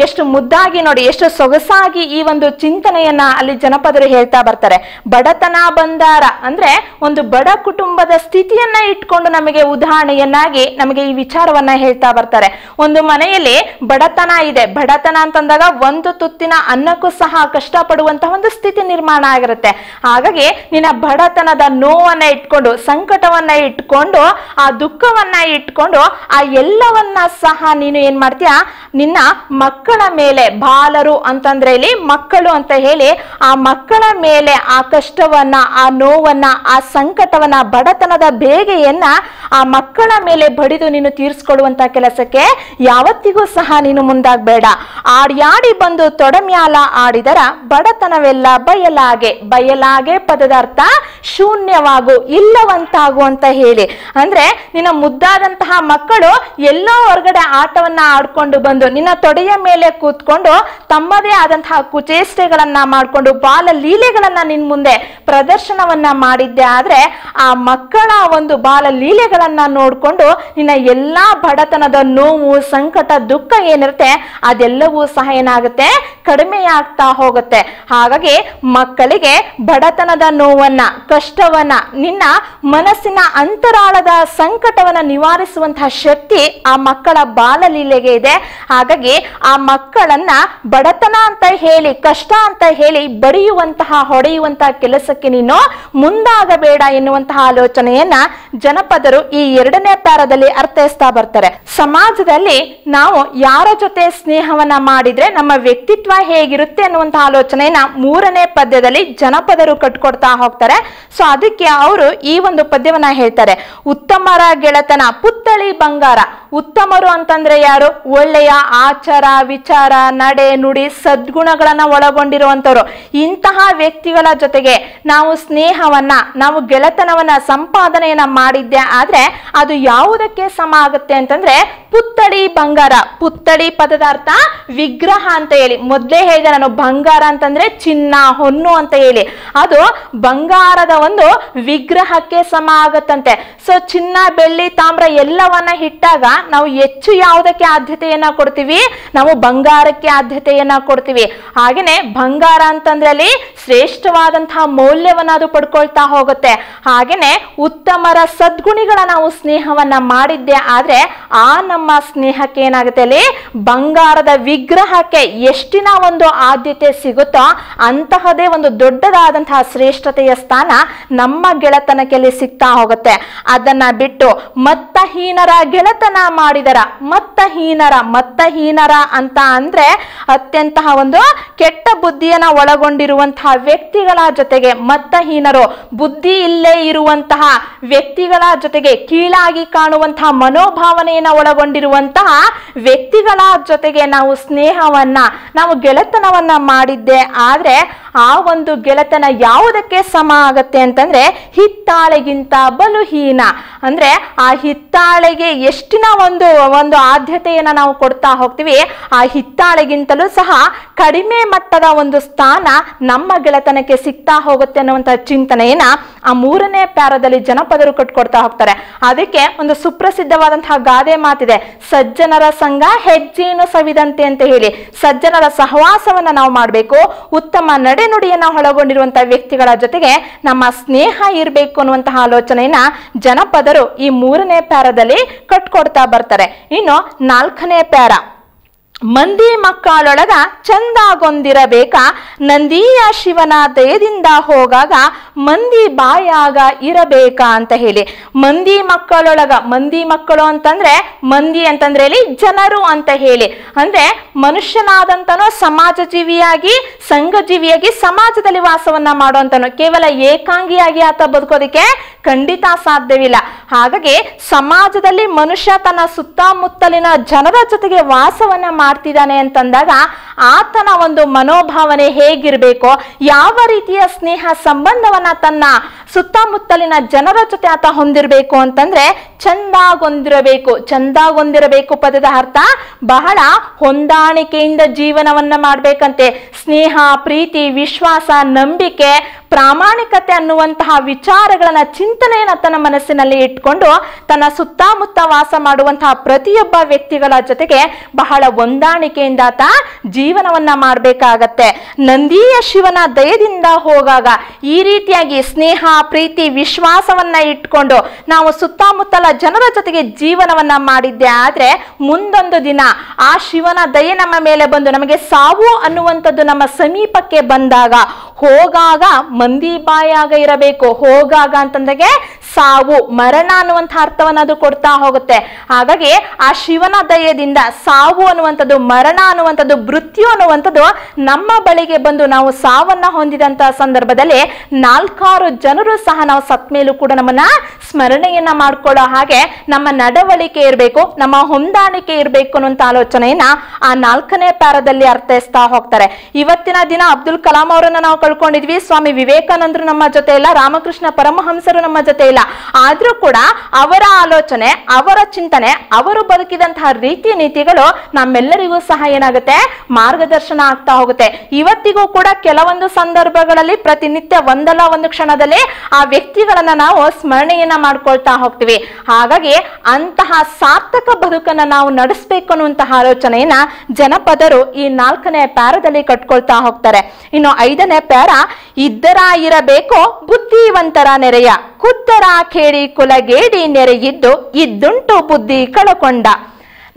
ಎಷ್ಟು ಮುದ್ದಾಗಿ ನೋಡಿ, ಎಷ್ಟು ಸೊಗಸಾಗಿ ಈ ಒಂದು ಚಿಂತನೆಯನ್ನ ಅಲ್ಲಿ ಜನಪದರು ಹೇಳ್ತಾ ಬರ್ತಾರೆ. ಬಡತನ ಬಂದಾರ ಅಂದ್ರೆ ಒಂದು ಬಡ ಕುಟುಂಬದ ಸ್ಥಿತಿಯನ್ನ ಇಟ್ಕೊಂಡು ನಮಗೆ ಉದಾಹರಣೆಯನ್ನಾಗಿ ನಮಗೆ ಈ ವಿಚಾರವನ್ನ ಹೇಳ್ತಾ ಬರ್ತಾರೆ. ಒಂದು ಮನೆಯಲ್ಲಿ ಬಡತನ ಇದೆ, ಬಡತನ ಅಂತಂದಾಗ ಒಂದು ತುತ್ತಿನ ಅನ್ನಕ್ಕೂ ಸಹ ಕಷ್ಟಪಡುವಂತಹ ಒಂದು ಸ್ಥಿತಿ ನಿರ್ಮಾಣ ಆಗಿರುತ್ತೆ. ಹಾಗಾಗಿ ನಿನ್ನ ಬಡತನದ ನೋವನ್ನ ಇಟ್ಕೊಂಡು, ಸಂಕಟವನ್ನ ಇಟ್ಕೊಂಡು, ಆ ದುಃಖವನ್ನ ಇಟ್ಕೊಂಡು, ಆ ಎಲ್ಲವನ್ನ ಸಹ ನೀನು ಏನ್ ಮಾಡ್ತೀಯ, ನಿನ್ನ ಮಕ್ಕಳ ಮೇಲೆ, ಬಾಲರು ಅಂತಂದ್ರೆ ಇಲ್ಲಿ ಮಕ್ಕಳು ಅಂತ ಹೇಳಿ, ಆ ಮಕ್ಕಳ ಮೇಲೆ ಆ ಕಷ್ಟವನ್ನ, ಆ ನೋವನ್ನ, ಆ ಸಂಕಟವನ್ನ, ಬಡತನದ ಬೇಗೆಯನ್ನ ಆ ಮಕ್ಕಳ ಮೇಲೆ ಬಡಿದು ನೀನು ತೀರಿಸಿಕೊಳ್ಳುವಂತ ಕೆಲಸಕ್ಕೆ ಯಾವತ್ತಿಗೂ ಸಹ ನೀನು ಮುಂದಾಗಬೇಡ. ಆಡ್ಯಾಡಿ ಬಂದು ತೊಡಮ್ಯಾಲ ಆಡಿದರ ಬಡತನವೆಲ್ಲ ಬಯಲಾಗೆ. ಬಯಲಾಗೆ ಪದದ ಅರ್ಥ ಶೂನ್ಯವಾಗು, ಇಲ್ಲವಂತಾಗು ಅಂತ ಹೇಳಿ. ಅಂದ್ರೆ ನಿನ್ನ ಮುದ್ದಾದಂತಹ ಮಕ್ಕಳು ಎಲ್ಲೋ ಹೊರಗಡೆ ಆಟವನ್ನ ಆಡ್ಕೊಂಡು ಬಂದು ನಿನ್ನ ತೊಡೆಯ ಮೇಲೆ ಕೂತ್ಕೊಂಡು ತಮ್ಮದೇ ಆದಂತಹ ಕುಚೇಷ್ಟೆಗಳನ್ನ ಮಾಡಿಕೊಂಡು ಬಾಲ ಲೀಲೆಗಳನ್ನ ನಿನ್ ಮುಂದೆ ಪ್ರದರ್ಶನವನ್ನ ಮಾಡಿದ್ದೆ ಆದ್ರೆ, ಆ ಮಕ್ಕಳ ಒಂದು ಬಾಲ ಲೀಲೆಗಳನ್ನ ನೋಡ್ಕೊಂಡು ನಿನ್ನ ಎಲ್ಲಾ ಬಡತನದ ನೋವು, ಸಂಕಟ, ದುಃಖ ಏನಿರುತ್ತೆ ಅದೆಲ್ಲವೂ ಸಹ ಏನಾಗುತ್ತೆ, ಕಡಿಮೆಯಾಗ್ತಾ ಹೋಗುತ್ತೆ. ಹಾಗಾಗಿ ಮಕ್ಕಳಿಗೆ ಬಡತನದ ನೋವನ್ನ, ಕಷ್ಟವನ್ನ, ನಿನ್ನ ಮನಸ್ಸಿನ ಅಂತರಾಳದ ಸಂಕಟವನ್ನ ನಿವಾರಿಸುವಂತಹ ಶಕ್ತಿ ಆ ಮಕ್ಕಳ ಬಾಲ ಲೀಲೆಗೆ ಇದೆ. ಹಾಗಾಗಿ ಆ ಮಕ್ಕಳನ್ನ ಬಡತನ ಅಂತ ಹೇಳಿ, ಕಷ್ಟ ಅಂತ ಹೇಳಿ ಬಡಿಯುವಂತಹ, ಹೊಡೆಯುವಂತಹ ಕೆಲಸಕ್ಕೆ ನೀನು ಮುಂದಾಗಬೇಡ ಎನ್ನುವಂತಹ ಆಲೋಚನೆಯನ್ನ ಜನಪದರು ಈ ಎರಡನೇ ಪ್ಯಾರದಲ್ಲಿ ಅರ್ಥೈಸ್ತಾ ಬರ್ತಾರೆ. ಸಮಾಜದಲ್ಲಿ ನಾವು ಯಾರ ಜೊತೆ ಸ್ನೇಹವನ್ನ ಮಾಡಿದ್ರೆ ನಮ್ಮ ವ್ಯಕ್ತಿತ್ವ ಹೇಗಿರುತ್ತೆ ಅನ್ನುವಂತಹ ಆಲೋಚನೆಯನ್ನ ಮೂರನೇ ಪದ್ಯದಲ್ಲಿ ಜನಪದರು ಕಟ್ಕೊಡ್ತಾ ಹೋಗ್ತಾರೆ. ಸೊ ಅದಕ್ಕೆ ಅವರು ಈ ಒಂದು ಪದ್ಯವನ್ನ ಹೇಳ್ತಾರೆ, ಉತ್ತಮರ ಗೆಳೆತನ ಪುತ್ಥಳಿ ಬಂಗಾರ. ಉತ್ತಮರು ಅಂತಂದ್ರೆ ಯಾರು? ಒಳ್ಳೆಯ ಆಚಾರ, ವಿಚಾರ, ನಡೆ, ನುಡಿ, ಸದ್ಗುಣಗಳನ್ನ ಒಳಗೊಂಡಿರುವಂತವರು. ಇಂತಹ ವ್ಯಕ್ತಿಗಳ ಜೊತೆಗೆ ನಾವು ಸ್ನೇಹವನ್ನ, ನಾವು ಗೆಳೆತನವನ್ನ, ಸಂಪಾದನೆಯನ್ನ ಮಾಡಿದ್ದೆ ಆದ್ರೆ ಅದು ಯಾವುದಕ್ಕೆ ಸಮ ಆಗುತ್ತೆ ಅಂತಂದ್ರೆ ಪುತ್ಥಳಿ ಬಂಗಾರ. ಪುತ್ಥಳಿ ಪದದ ಅರ್ಥ ವಿಗ್ರಹ ಅಂತ ಹೇಳಿ ಮೊದಲೇ ಹೇಳಿದೆ ನಾನು. ಬಂಗಾರ ಅಂತಂದ್ರೆ ಚಿನ್ನ, ಹೊನ್ನು ಅಂತ ಹೇಳಿ. ಅದು ಬಂಗಾರದ ಒಂದು ವಿಗ್ರಹಕ್ಕೆ ಸಮ ಆಗತ್ತಂತೆ. ಸೊ ಚಿನ್ನ, ಬೆಳ್ಳಿ, ತಾಮ್ರ ಎಲ್ಲವನ್ನ ಇಟ್ಟಾಗ ನಾವು ಹೆಚ್ಚು ಯಾವುದಕ್ಕೆ ಆದ್ಯತೆಯನ್ನ ಕೊಡ್ತೀವಿ? ನಾವು ಬಂಗಾರಕ್ಕೆ ಆದ್ಯತೆಯನ್ನ ಕೊಡ್ತೀವಿ. ಹಾಗೇನೆ ಬಂಗಾರ ಅಂತಂದ್ರೆ ಅಲ್ಲಿ ಶ್ರೇಷ್ಠವಾದಂತಹ ಮೌಲ್ಯವನ್ನ ಅದು ಪಡ್ಕೊಳ್ತಾ ಹೋಗುತ್ತೆ. ಹಾಗೇನೆ ಉತ್ತಮರ, ಸದ್ಗುಣಿಗಳ ನಾವು ಸ್ನೇಹವನ್ನ ಮಾಡಿದ್ದೆ ಆದ್ರೆ ಆ ನಮ್ಮ ಸ್ನೇಹಕ್ಕೆ ಏನಾಗುತ್ತೆ, ಅಲ್ಲಿ ಬಂಗಾರದ ವಿಗ್ರಹಕ್ಕೆ ಎಷ್ಟಿನ ಒಂದು ಆದ್ಯತೆ ಸಿಗುತ್ತೋ ಅಂತಹದೇ ಒಂದು ದೊಡ್ಡದಾದಂತಹ ಶ್ರೇಷ್ಠತೆಯ ಸ್ಥಾನ ನಮ್ಮ ಗೆಳೆತನಕ್ಕೆ ಅಲ್ಲಿ ಸಿಗ್ತಾ ಹೋಗುತ್ತೆ. ಅದನ್ನ ಬಿಟ್ಟು ಮತ್ತ ಹೀನರ ಗೆಳೆತನ ಮಾಡಿದರ. ಮತ್ತ ಹೀನರ ಅಂತ ಅಂದ್ರೆ ಅತ್ಯಂತಹ ಒಂದು ಕೆಟ್ಟ ಬುದ್ಧಿಯನ್ನ ಒಳಗೊಂಡಿರುವಂತಹ ವ್ಯಕ್ತಿಗಳ ಜೊತೆಗೆ, ಮತ್ತ ಹೀನರು ಬುದ್ಧಿ ಇಲ್ಲೇ ಇರುವಂತಹ ವ್ಯಕ್ತಿಗಳ ಜೊತೆಗೆ, ಕೀಳಾಗಿ ಕಾಣುವಂತಹ ಮನೋಭಾವನೆಯನ್ನ ಒಳಗೊಂಡಿರುವಂತಹ ವ್ಯಕ್ತಿಗಳ ಜೊತೆಗೆ ನಾವು ಸ್ನೇಹವನ್ನ, ನಾವು ಗೆಳೆತನವನ್ನ ಮಾಡಿದ್ದೆ ಆದ್ರೆ ಆ ಒಂದು ಗೆಳೆತನ ಯಾವುದಕ್ಕೆ ಸಮ ಆಗತ್ತೆ ಅಂತಂದ್ರೆ ಹಿತ್ತಾಳೆಗಿಂತ ಬಲುಹೀನ. ಅಂದ್ರೆ ಆ ಹಿತ್ತಾಳೆಗೆ ಎಷ್ಟಿನ ಒಂದು ಒಂದು ಆದ್ಯತೆಯನ್ನ ನಾವು ಕೊಡ್ತಾ ಹೋಗ್ತೀವಿ, ಆ ಹಿತ್ತಾಳೆಗಿಂತಲೂ ಸಹ ಕಡಿಮೆ ಮಟ್ಟದ ಒಂದು ಸ್ಥಾನ ನಮ್ಮ ಗೆಳೆತನಕ್ಕೆ ಸಿಗ್ತಾ ಹೋಗುತ್ತೆ ಅನ್ನುವಂತ ಚಿಂತನೆಯನ್ನ ಆ ಮೂರನೇ ಪ್ಯಾರದಲ್ಲಿ ಜನಪದರು ಕಟ್ಕೊಡ್ತಾ ಹೋಗ್ತಾರೆ. ಅದಕ್ಕೆ ಒಂದು ಸುಪ್ರಸಿದ್ಧವಾದಂತಹ ಗಾದೆ ಮಾತಿದೆ, ಸಜ್ಜನರ ಸಂಘ ಹೆಜ್ಜೇನು ಸವಿದಂತೆ ಅಂತ ಹೇಳಿ. ಸಜ್ಜನರ ಸಹವಾಸವನ್ನ ನಾವು ಮಾಡಬೇಕು, ಉತ್ತಮ ನಡೆನುಡಿಯನ್ನ ಒಳಗೊಂಡಿರುವಂತಹ ವ್ಯಕ್ತಿಗಳ ಜೊತೆಗೆ ನಮ್ಮ ಸ್ನೇಹ ಇರಬೇಕು ಅನ್ನುವಂತಹ ಆಲೋಚನೆಯನ್ನ ಜನಪದರು ಈ ಮೂರನೇ ಪ್ಯಾರದಲ್ಲಿ ಕಟ್ಕೊಡ್ತಾ ಬರ್ತಾರೆ. ಇನ್ನು ನಾಲ್ಕನೇ ಪ್ಯಾರ, ಮಂದಿ ಮಕ್ಕಳೊಳಗ ಚಂದಾಗೊಂದಿರಬೇಕ ನಂದಿಯ ಶಿವನ ದಯದಿಂದ ಹೋಗಾಗ ಮಂದಿ ಬಾಯಾಗ ಇರಬೇಕಾ ಅಂತ ಹೇಳಿ. ಮಂದಿ ಮಕ್ಕಳೊಳಗ, ಮಂದಿ ಮಕ್ಕಳು ಅಂತಂದ್ರೆ ಮಂದಿ ಅಂತಂದ್ರೆ ಇಲ್ಲಿ ಜನರು ಅಂತ ಹೇಳಿ. ಅಂದ್ರೆ ಮನುಷ್ಯನಾದಂತನೋ ಸಮಾಜ ಜೀವಿಯಾಗಿ, ಸಂಘ ಜೀವಿಯಾಗಿ ಸಮಾಜದಲ್ಲಿ ವಾಸವನ್ನ ಮಾಡುವಂತನೋ. ಕೇವಲ ಏಕಾಂಗಿಯಾಗಿ ಆತ ಬದುಕೋದಕ್ಕೆ ಖಂಡಿತ ಸಾಧ್ಯವಿಲ್ಲ. ಹಾಗಾಗಿ ಸಮಾಜದಲ್ಲಿ ಮನುಷ್ಯ ತನ್ನ ಸುತ್ತಮುತ್ತಲಿನ ಜನರ ಜೊತೆಗೆ ವಾಸವನ್ನ ಮಾಡ್ತಿದ್ದಾನೆ ಅಂತಂದಾಗ ಆತನ ಒಂದು ಮನೋಭಾವನೆ ಹೇಗಿರ್ಬೇಕೋ, ಯಾವ ರೀತಿಯ ಸ್ನೇಹ ಸಂಬಂಧವನ್ನ ತನ್ನ ಸುತ್ತಮುತ್ತಲಿನ ಜನರ ಜೊತೆ ಆತ ಹೊಂದಿರಬೇಕು ಅಂತಂದ್ರೆ ಚಂದಾಗೊಂದಿರಬೇಕು. ಚಂದಾಗೊಂದಿರಬೇಕು ಪದದ ಅರ್ಥ ಬಹಳ ಹೊಂದಾಣಿಕೆಯಿಂದ ಜೀವನವನ್ನ ಮಾಡಬೇಕಂತೆ. ಸ್ನೇಹ, ಪ್ರೀತಿ, ವಿಶ್ವಾಸ, ನಂಬಿಕೆ, ಪ್ರಾಮಾಣಿಕತೆ ಅನ್ನುವಂತಹ ವಿಚಾರಗಳನ್ನ ಚಿಂತನೆಯನ್ನ ತನ್ನ ಮನಸ್ಸಿನಲ್ಲಿ ಇಟ್ಕೊಂಡು ತನ್ನ ಸುತ್ತಮುತ್ತ ವಾಸ ಮಾಡುವಂತಹ ಪ್ರತಿಯೊಬ್ಬ ವ್ಯಕ್ತಿಗಳ ಜೊತೆಗೆ ಬಹಳ ಹೊಂದಾಣಿಕೆಯಿಂದ ಆತ ಜೀವನವನ್ನ ಮಾಡಬೇಕಾಗತ್ತೆ. ನಂದಿಯ ಶಿವನ ದಯದಿಂದ ಹೋಗಾಗ ಈ ರೀತಿಯಾಗಿ ಸ್ನೇಹ, ಪ್ರೀತಿ, ವಿಶ್ವಾಸವನ್ನ ಇಟ್ಕೊಂಡು ನಾವು ಸುತ್ತಮುತ್ತಲ ಜನರ ಜೊತೆಗೆ ಜೀವನವನ್ನ ಮಾಡಿದ್ದೆ ಆದ್ರೆ ಮುಂದೊಂದು ದಿನ ಆ ಶಿವನ ದಯೆ ನಮ್ಮ ಮೇಲೆ ಬಂದು ನಮಗೆ ಸಾವು ಅನ್ನುವಂಥದ್ದು ನಮ್ಮ ಸಮೀಪಕ್ಕೆ ಬಂದಾಗ ಹೋಗಾಗ ಮಂದಿ ಬಾಯಾಗ ಇರಬೇಕು. ಹೋಗಾಗ ಅಂತಂದ್ರೆ ಸಾವು, ಮರಣ ಅನ್ನುವಂತಹ ಅರ್ಥವನ್ನ ಅದು ಕೊಡ್ತಾ ಹೋಗುತ್ತೆ. ಹಾಗಾಗಿ ಆ ಶಿವನ ದಯದಿಂದ ಸಾವು ಅನ್ನುವಂಥದ್ದು, ಮರಣ ಅನ್ನುವಂಥದ್ದು, ಮೃತ್ಯು ಅನ್ನುವಂಥದ್ದು ನಮ್ಮ ಬಳಿಗೆ ಬಂದು ನಾವು ಸಾವನ್ನ ಹೊಂದಿದಂತಹ ಸಂದರ್ಭದಲ್ಲಿ ನಾಲ್ಕಾರು ಜನರು ಸಹ ನಾವು ಸತ್ ಮೇಲೂ ಕೂಡ ನಮ್ಮನ್ನ ಸ್ಮರಣೆಯನ್ನ ಮಾಡ್ಕೊಳ್ಳೋ ಹಾಗೆ ನಮ್ಮ ನಡವಳಿಕೆ ಇರಬೇಕು, ನಮ್ಮ ಹೊಂದಾಣಿಕೆ ಇರಬೇಕು ಅನ್ನುವಂತ ಆಲೋಚನೆಯನ್ನ ಆ 4ನೇ ಪ್ಯಾರದಲ್ಲಿ ಅರ್ಥೈಸ್ತಾ ಹೋಗ್ತಾರೆ. ಇವತ್ತಿನ ದಿನ ಅಬ್ದುಲ್ ಕಲಾಂ ಅವರನ್ನ ನಾವು ಕಳ್ಕೊಂಡಿದ್ವಿ, ಸ್ವಾಮಿ ವಿವೇಕಾನಂದರು ನಮ್ಮ ಜೊತೆ ಇಲ್ಲ, ರಾಮಕೃಷ್ಣ ಪರಮಹಂಸರು ನಮ್ಮ ಜೊತೆ ಇಲ್ಲ. ಆದ್ರೂ ಕೂಡ ಅವರ ಆಲೋಚನೆ, ಅವರ ಚಿಂತನೆ, ಅವರು ಬದುಕಿದಂತಹ ರೀತಿ ನೀತಿಗಳು ನಮ್ಮೆಲ್ಲರಿಗೂ ಸಹ ಏನಾಗುತ್ತೆ, ಮಾರ್ಗದರ್ಶನ ಆಗ್ತಾ ಹೋಗುತ್ತೆ. ಇವತ್ತಿಗೂ ಕೂಡ ಕೆಲವೊಂದು ಸಂದರ್ಭಗಳಲ್ಲಿ ಪ್ರತಿನಿತ್ಯ ಒಂದಲ್ಲ ಒಂದು ಕ್ಷಣದಲ್ಲಿ ಆ ವ್ಯಕ್ತಿಗಳನ್ನ ನಾವು ಸ್ಮರಣೆಯನ್ನ ಮಾಡ್ಕೊಳ್ತಾ ಹೋಗ್ತೀವಿ. ಹಾಗಾಗಿ ಅಂತಹ ಸಾರ್ಥಕ ಬದುಕನ್ನ ನಾವು ನಡೆಸಬೇಕು ಅನ್ನುವಂತಹ ಆಲೋಚನೆಯನ್ನ ಜನಪದರು ಈ 4ನೇ ಪ್ಯಾರದಲ್ಲಿ ಕಟ್ಕೊಳ್ತಾ ಹೋಗ್ತಾರೆ. ಇನ್ನು 5ನೇ ಪ್ಯಾರ, ಇದ್ದರ ಇರಬೇಕು ಬುದ್ಧಿವಂತರ ನೆರೆಯ, ಕುದ್ದರ ಕೇಳಿ ಕುಲಗೇಡಿ ನೆರೆಯಿದ್ದು ಇದ್ದುಂಟು ಬುದ್ಧಿ ಕಳಕೊಂಡ.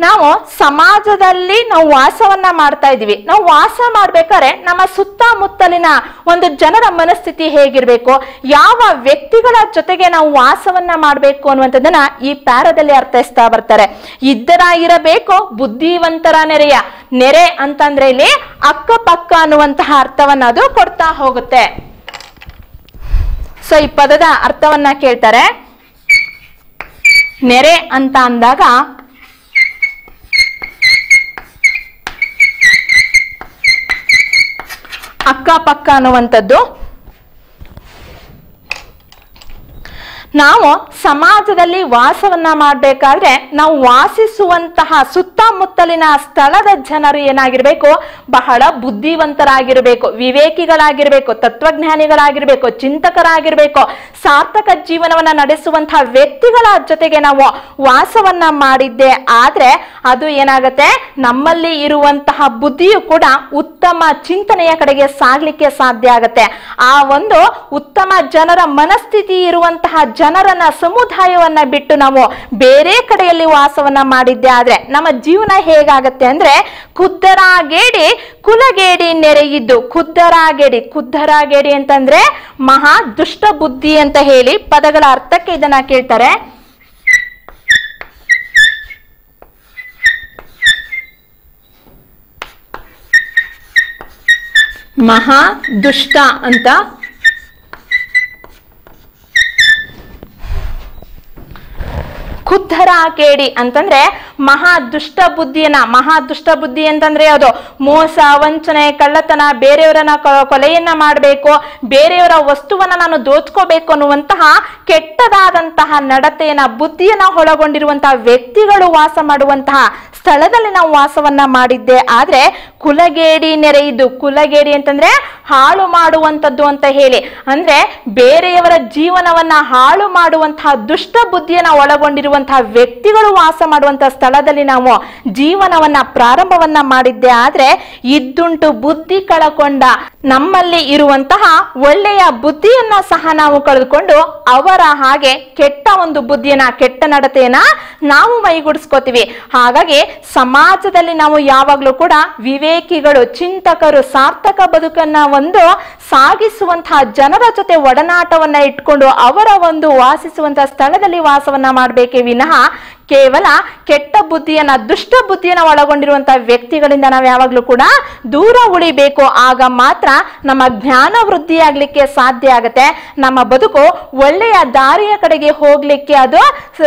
ನಾವು ಸಮಾಜದಲ್ಲಿ ನಾವು ವಾಸವನ್ನ ಮಾಡ್ತಾ ಇದೀವಿ. ನಾವು ವಾಸ ಮಾಡ್ಬೇಕಾದ್ರೆ ನಮ್ಮ ಸುತ್ತಮುತ್ತಲಿನ ಒಂದು ಜನರ ಮನಸ್ಥಿತಿ ಹೇಗಿರ್ಬೇಕು, ಯಾವ ವ್ಯಕ್ತಿಗಳ ಜೊತೆಗೆ ನಾವು ವಾಸವನ್ನ ಮಾಡ್ಬೇಕು ಅನ್ನುವಂಥದ್ದನ್ನ ಈ ಪ್ಯಾರದಲ್ಲಿ ಅರ್ಥೈಸ್ತಾ ಬರ್ತಾರೆ. ಇದ್ದರ ಇರಬೇಕು ಬುದ್ಧಿವಂತರ ನೆರೆಯ, ನೆರೆ ಅಂತಂದ್ರೆ ಇಲ್ಲಿ ಅಕ್ಕಪಕ್ಕ ಅನ್ನುವಂತಹ ಅರ್ಥವನ್ನ ಅದು ಕೊಡ್ತಾ ಹೋಗುತ್ತೆ. ಸೊ ಈ ಪದದ ಅರ್ಥವನ್ನ ಕೇಳ್ತಾರೆ. ನೆರೆ ಅಂತ ಅಂದಾಗ ಅಕ್ಕಪಕ್ಕ ಅನ್ನುವಂಥದ್ದು. ನಾವು ಸಮಾಜದಲ್ಲಿ ವಾಸವನ್ನ ಮಾಡಬೇಕಾದ್ರೆ ನಾವು ವಾಸಿಸುವಂತಹ ಸುತ್ತಮುತ್ತಲಿನ ಸ್ಥಳದ ಜನರು ಏನಾಗಿರ್ಬೇಕು, ಬಹಳ ಬುದ್ಧಿವಂತರಾಗಿರ್ಬೇಕು, ವಿವೇಕಿಗಳಾಗಿರ್ಬೇಕು, ತತ್ವಜ್ಞಾನಿಗಳಾಗಿರ್ಬೇಕು, ಚಿಂತಕರಾಗಿರ್ಬೇಕು. ಸಾರ್ಥಕ ಜೀವನವನ್ನ ನಡೆಸುವಂತಹ ವ್ಯಕ್ತಿಗಳ ಜೊತೆಗೆ ನಾವು ವಾಸವನ್ನ ಮಾಡಿದ್ದೆ ಆದ್ರೆ ಅದು ಏನಾಗುತ್ತೆ, ನಮ್ಮಲ್ಲಿ ಇರುವಂತಹ ಬುದ್ಧಿಯು ಕೂಡ ಉತ್ತಮ ಚಿಂತನೆಯ ಕಡೆಗೆ ಸಾಗ್ಲಿಕ್ಕೆ ಸಾಧ್ಯ ಆಗತ್ತೆ. ಆ ಒಂದು ಉತ್ತಮ ಜನರ ಮನಸ್ಥಿತಿ ಇರುವಂತಹ ಜನರನ್ನ, ಸಮುದಾಯವನ್ನ ಬಿಟ್ಟು ನಾವು ಬೇರೆ ಕಡೆಯಲ್ಲಿ ವಾಸವನ್ನ ಮಾಡಿದ್ದೆ ಆದ್ರೆ ನಮ್ಮ ಜೀವನ ಹೇಗಾಗತ್ತೆ ಅಂದ್ರೆ, ಖುದ್ದರಾಗೇಡಿ ಕುಲಗೇಡಿ ನೆರೆಯಿದ್ದು. ಖುದ್ದರಾಗೇಡಿ, ಖುದ್ದರಾಗೇಡಿ ಅಂತಂದ್ರೆ ಮಹಾ ದುಷ್ಟ ಬುದ್ಧಿ ಅಂತ ಹೇಳಿ ಪದಗಳ ಅರ್ಥಕ್ಕೆ ಇದನ್ನ ಕೇಳ್ತಾರೆ. ಮಹಾ ದುಷ್ಟ ಅಂತ ಖುದ್ದರ ಕೇಡಿ ಅಂತಂದ್ರೆ ಮಹಾ ದುಷ್ಟ ಬುದ್ಧಿಯನ್ನ. ಮಹಾ ದುಷ್ಟ ಬುದ್ಧಿ ಅಂತಂದ್ರೆ ಅದು ಮೋಸ, ವಂಚನೆ, ಕಳ್ಳತನ, ಬೇರೆಯವರನ್ನ ಕೊಲೆಯನ್ನ ಮಾಡಬೇಕು, ಬೇರೆಯವರ ವಸ್ತುವನ್ನ ನಾನು ದೋಚ್ಕೋಬೇಕು ಅನ್ನುವಂತಹ ಕೆಟ್ಟದಾದಂತಹ ನಡತೆಯನ್ನ, ಬುದ್ಧಿಯನ್ನ ಒಳಗೊಂಡಿರುವಂತಹ ವ್ಯಕ್ತಿಗಳು ವಾಸ ಮಾಡುವಂತಹ ಸ್ಥಳದಲ್ಲಿ ನಾವು ವಾಸವನ್ನ ಮಾಡಿದ್ದೆ ಆದ್ರೆ ಕುಲಗೇಡಿ ನೆರೆಯಿದ್ದು. ಕುಲಗೇಡಿ ಅಂತಂದ್ರೆ ಹಾಳು ಮಾಡುವಂಥದ್ದು ಅಂತ ಹೇಳಿ, ಅಂದ್ರೆ ಬೇರೆಯವರ ಜೀವನವನ್ನ ಹಾಳು ಮಾಡುವಂತಹ ದುಷ್ಟ ಬುದ್ಧಿಯನ್ನ ಒಳಗೊಂಡಿರುವಂತಹ ವ್ಯಕ್ತಿಗಳು ವಾಸ ಮಾಡುವಂತಹ ಸ್ಥಳದಲ್ಲಿ ನಾವು ಜೀವನವನ್ನ ಪ್ರಾರಂಭವನ್ನ ಮಾಡಿದ್ದೆ ಆದ್ರೆ ಇದ್ದುಂಟು ಬುದ್ಧಿ ಕಳಕೊಂಡ. ನಮ್ಮಲ್ಲಿ ಇರುವಂತಹ ಒಳ್ಳೆಯ ಬುದ್ಧಿಯನ್ನ ಸಹ ನಾವು ಕಳೆದುಕೊಂಡು ಅವರ ಹಾಗೆ ಕೆಟ್ಟ ಒಂದು ಬುದ್ಧಿಯನ್ನ, ಕೆಟ್ಟ ನಡತೆಯನ್ನ ನಾವು ಮೈಗೂಡಿಸ್ಕೋತೀವಿ. ಹಾಗಾಗಿ ಸಮಾಜದಲ್ಲಿ ನಾವು ಯಾವಾಗ್ಲೂ ಕೂಡ ವಿವೇಕಿಗಳು, ಚಿಂತಕರು, ಸಾರ್ಥಕ ಬದುಕನ್ನ ಒಂದು ಸಾಗಿಸುವಂತಹ ಜನರ ಜೊತೆ ಒಡನಾಟವನ್ನ ಇಟ್ಕೊಂಡು ಅವರ ಒಂದು ವಾಸಿಸುವಂತಹ ಸ್ಥಳದಲ್ಲಿ ವಾಸವನ್ನ ಮಾಡಬೇಕೇ ವಿನಃ ಕೇವಲ ಕೆಟ್ಟ ಬುದ್ಧಿಯನ್ನ ದುಷ್ಟ ಬುದ್ಧಿಯನ್ನ ಒಳಗೊಂಡಿರುವಂತ ವ್ಯಕ್ತಿಗಳಿಂದ ನಾವು ಯಾವಾಗಲೂ ಕೂಡ ದೂರ ಉಳಿಬೇಕು. ಆಗ ಮಾತ್ರ ನಮ್ಮ ಜ್ಞಾನ ವೃದ್ಧಿಯಾಗಲಿಕ್ಕೆ ಸಾಧ್ಯ ಆಗುತ್ತೆ. ನಮ್ಮ ಬದುಕು ಒಳ್ಳೆಯ ದಾರಿಯ ಕಡೆಗೆ ಹೋಗ್ಲಿಕ್ಕೆ ಅದು